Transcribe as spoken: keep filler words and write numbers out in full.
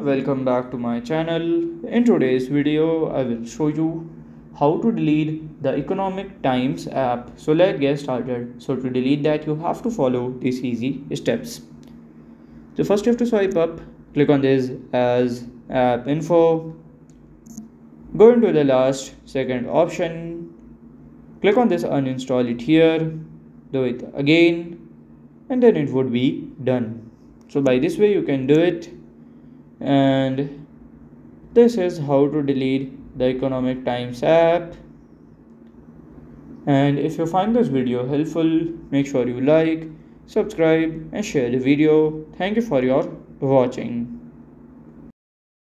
Welcome back to my channel. In today's video I will show you how to delete the Economic Times app. So let's get started. So to delete that, you have to follow these easy steps. So first you have to swipe up, click on this as app info, go into the last second option, click on this uninstall it here, do it again, and then it would be done. So by this way you can do it. And this is how to delete the Economic Times app. And if you find this video helpful, make sure you like, subscribe and share the video. Thank you for your watching.